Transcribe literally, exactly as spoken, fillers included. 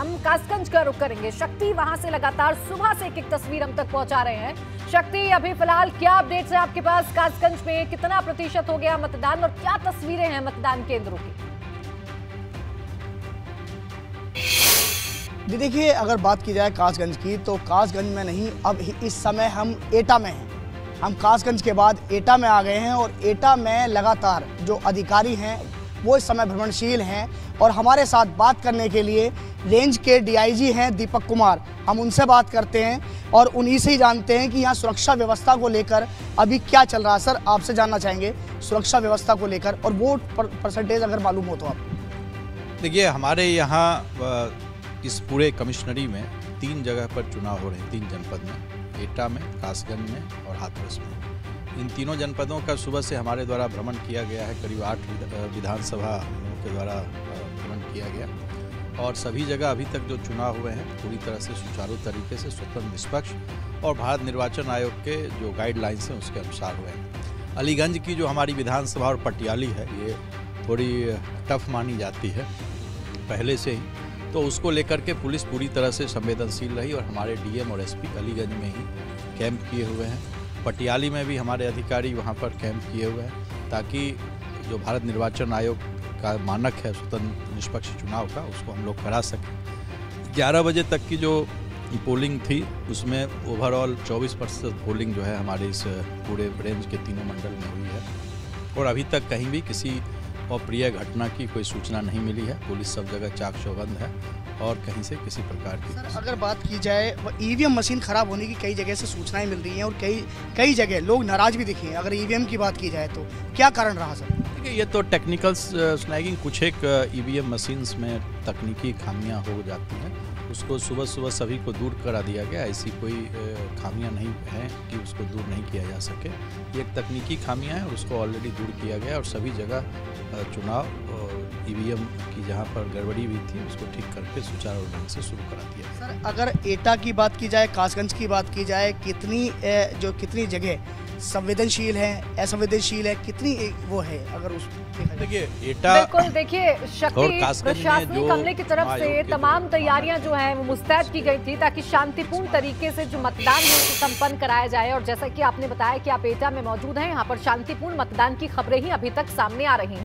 हम कासगंज का रुख करेंगे। शक्ति वहां से लगातार सुबह से एक एक तस्वीर हम तक पहुंचा रहे हैं। शक्ति, अभी फिलहाल क्या अपडेट्स हैं आपके पास? कासगंज में कितना प्रतिशत हो गया मतदान और क्या तस्वीरें हैं मतदान केंद्रों की? जी देखिए, अगर बात की जाए कासगंज की तो कासगंज में नहीं, अब इस समय हम एटा में हैं। हम कासगंज के बाद एटा में आ गए हैं और एटा में लगातार जो अधिकारी हैं वो इस समय भ्रमणशील हैं और हमारे साथ बात करने के लिए रेंज के डीआईजी हैं दीपक कुमार। हम उनसे बात करते हैं और उन्हीं से ही जानते हैं कि यहाँ सुरक्षा व्यवस्था को लेकर अभी क्या चल रहा है। सर, आपसे जानना चाहेंगे सुरक्षा व्यवस्था को लेकर और वोट परसेंटेज अगर मालूम हो तो आप। देखिए, हमारे यहाँ इस पूरे कमिश्नरी में तीन जगह पर चुनाव हो रहे हैं, तीन जनपद में, एटा में, कासगंज में और हाथरस में। इन तीनों जनपदों का सुबह से हमारे द्वारा भ्रमण किया गया है। करीब आठ विधानसभा के द्वारा भ्रमण किया गया और सभी जगह अभी तक जो चुनाव हुए हैं पूरी तरह से सुचारू तरीके से स्वतंत्र, निष्पक्ष और भारत निर्वाचन आयोग के जो गाइडलाइंस हैं उसके अनुसार हुए हैं। अलीगंज की जो हमारी विधानसभा और पटियाली है ये थोड़ी टफ मानी जाती है पहले से ही, तो उसको लेकर के पुलिस पूरी तरह से संवेदनशील रही और हमारे डीएम और एसपी अलीगंज में ही कैंप किए हुए हैं। पटियाली में भी हमारे अधिकारी वहां पर कैंप किए हुए हैं ताकि जो भारत निर्वाचन आयोग का मानक है स्वतंत्र निष्पक्ष चुनाव का, उसको हम लोग करा सकें। ग्यारह बजे तक की जो पोलिंग थी उसमें ओवरऑल चौबीस प्रतिशत पोलिंग जो है हमारे इस पूरे रेंज के तीनों मंडल में हुई है और अभी तक कहीं भी किसी अप्रिय घटना की कोई सूचना नहीं मिली है। पुलिस सब जगह चाक चौबंद है और कहीं से किसी प्रकार की। सर, अगर बात की जाए ईवीएम मशीन खराब होने की कई जगह से सूचनाएं मिल रही हैं और कई कई जगह लोग नाराज भी दिखे हैं। अगर ईवीएम की बात की जाए तो क्या कारण रहा सर? देखिए, ये तो टेक्निकल स्नैगिंग, कुछ एक ईवीएम मशीन्स में तकनीकी खामियाँ हो जाती हैं, उसको सुबह सुबह सभी को दूर करा दिया गया। ऐसी कोई खामियां नहीं हैं कि उसको दूर नहीं किया जा सके। ये एक तकनीकी खामियां हैं, उसको ऑलरेडी दूर किया गया और सभी जगह चुनाव ईवीएम की जहां पर गड़बड़ी भी थी उसको ठीक करके सुचारू ढंग से शुरू करा दिया। सर, अगर एटा की बात की जाए, कासगंज की बात की जाए, कितनी जो कितनी जगह संवेदनशील है, असंवेदनशील है, कितनी वो है अगर उस देखिए एटा। बिल्कुल, देखिए शक्ति, प्रशासनिक हमले की तरफ से तमाम तैयारियां जो है वो मुस्तैद की गई थी ताकि शांतिपूर्ण तरीके से जो मतदान है उसे संपन्न कराया जाए और जैसा कि आपने बताया कि आप एटा में मौजूद हैं, यहाँ पर शांतिपूर्ण मतदान की खबरें ही अभी तक सामने आ रही हैं।